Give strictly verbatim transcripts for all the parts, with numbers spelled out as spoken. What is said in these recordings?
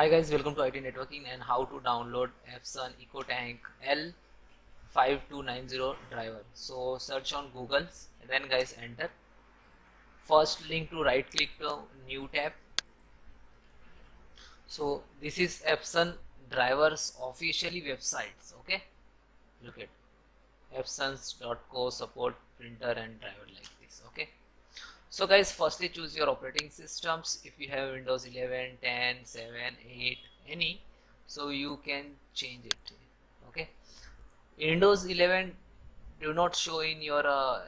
Hi guys, welcome to I T Networking and how to download Epson EcoTank L five two nine zero driver. So search on Google, then guys enter. First link to right click to new tab. So this is Epson drivers officially websites. Okay, look at Epson's dot co support printer and driver like this. Okay. So guys, firstly choose your operating systems. If you have Windows eleven, ten, seven, eight, any, so you can change it. Okay, Windows eleven do not show in your uh,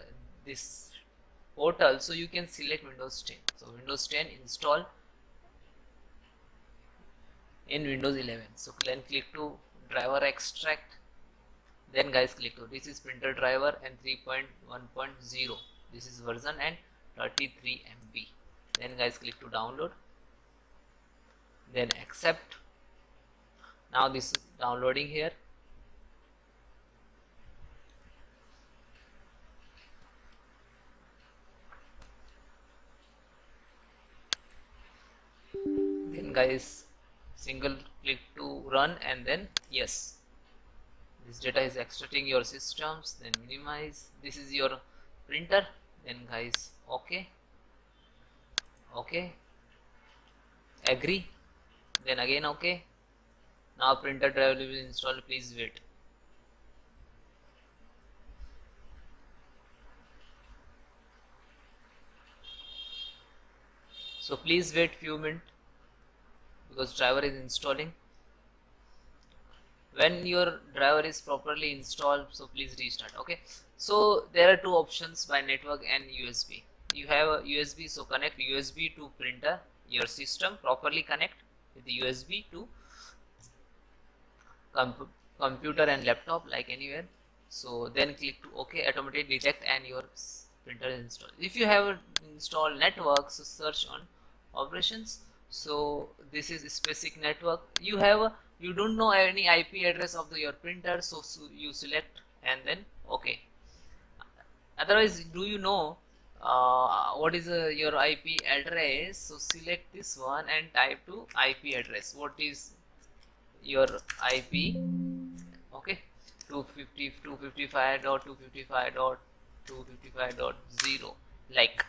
this portal, so you can select Windows ten. So Windows ten install in Windows eleven. So then click to driver extract. Then guys click to this is printer driver and three point one point zero. This is version and thirty-three M B. Then guys click to download, then accept. Now this is downloading here. Then guys single click to run and then yes, this data is extracting your systems. Then minimize. This is your printer. Then guys okay okay agree, then again okay. Now printer driver will be installed, please wait. So please wait few minutes because driver is installing. When your driver is properly installed, so please restart. Okay, so there are two options, by network and U S B. You have a U S B, so connect U S B to printer, your system properly connect with the U S B to comp computer and laptop like anywhere. So then click to OK, automatically detect and your printer is installed. If you have installed network, so search on operations. So this is specific network. You have a you don't know any I P address of the, your printer, so, so you select and then OK. Otherwise, do you know uh, what is uh, your I P address? So select this one and type to I P address. What is your I P? OK, two fifty-five dot two fifty-five dot two fifty-five dot two fifty-five dot zero like.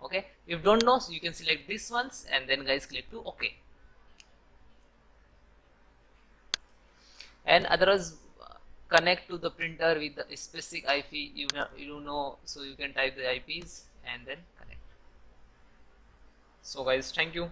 OK, if you don't know, so you can select this ones and then guys click to OK. And otherwise connect to the printer with the specific I P you have, you know, so you can type the I Ps and then connect. So guys, thank you.